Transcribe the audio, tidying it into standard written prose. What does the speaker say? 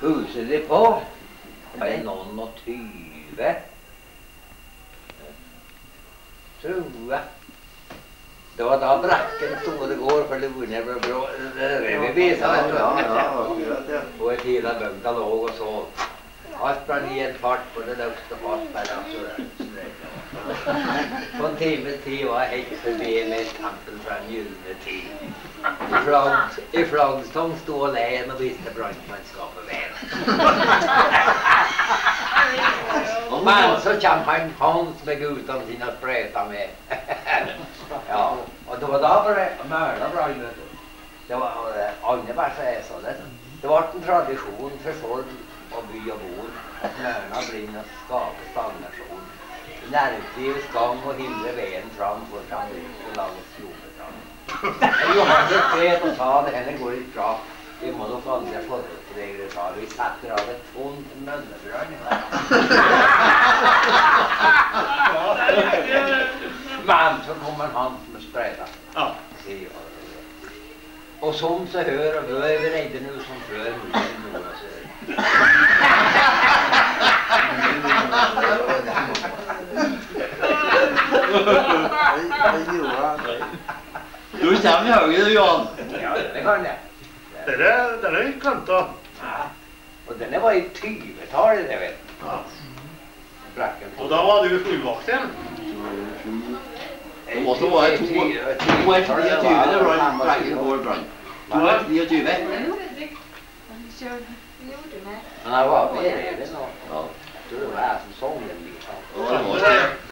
Huset de på? Var det noen og 20? Tror jeg. Det var da brekken store går for lune ble brå. Det rev i bisa, vet du. Ja. Og i tida bønta lå og så. Alt ble i en fart på det løste fastberget. På en times tid var jeg helt forbi med tempen fra en gyldne tid. I flaggstånd stod og leien og viste brandmannskapet ved. Men så kom han Hans med guttene sine og spreta med. Ja, og det var da Mørla brann, vet du. Det var andre bare så jeg så det. Det var en tradisjon for folk og by og bord. Mørla brann og skape stagnasjon. Nervdivets gang og hindre veien fram for samtidig og laget jordbetran. Johannes vet og sa det henne går litt bra. Vi må nok andre forholdsregler sa. Vi setter av et fond mønnebrønn. Men så kommer han med spreda. Og som så hør og hør, vi redder noe som før mulig noe så hør. Du kommer i høyde, Johan. Ja, det kan jeg. Den er kanta. Ja, og denne var i 20-tallet, det vet du. Ja. Og da var du fullvakt igjen? Det måtte være 2-1-29, det var en brekke på vår brann. 2-1-29. Han gjorde det. Han var på hele nå. Jeg tror det var jeg som sånn den.